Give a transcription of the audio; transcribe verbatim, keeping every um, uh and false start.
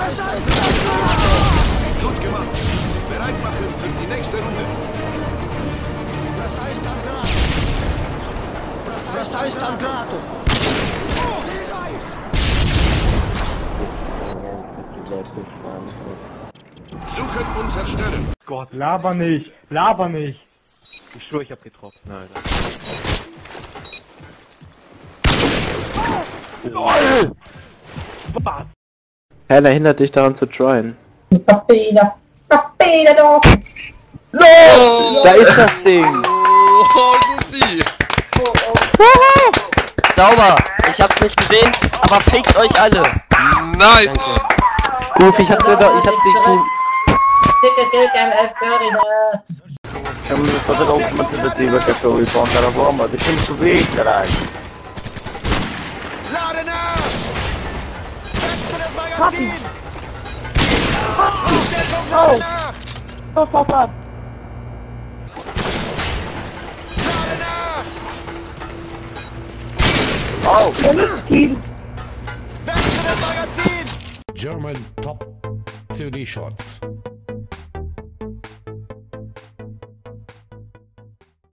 Gut gemacht. Bereit machen für die nächste Runde. Das heißt Angrat. Das heißt Angrat. Oh, Scheiß! Suchen und zerstören. Gott, laber nicht. Laber nicht. Ich schwöre, ich hab getroffen. Nein. LOL! Was? Herr, hindert dich daran zu joinen. Papeda! Papeda doch! Los! Da ist das Ding! Oh, Lucy! Oh, oh. Sauber! Ich hab's nicht gesehen, aber fickt euch alle! Nice! Goofy, ich hab dir doch, ich hab dich zu... Dicke Dick M F Curry, ne? Ich hab mir versucht aufzumachen, dass die Wecke Curry von der Bombe, die sind zu wenig rein. Papi! Papi! Oh! Oh, Papa! Oh, Magazin! German Top C O D Shots.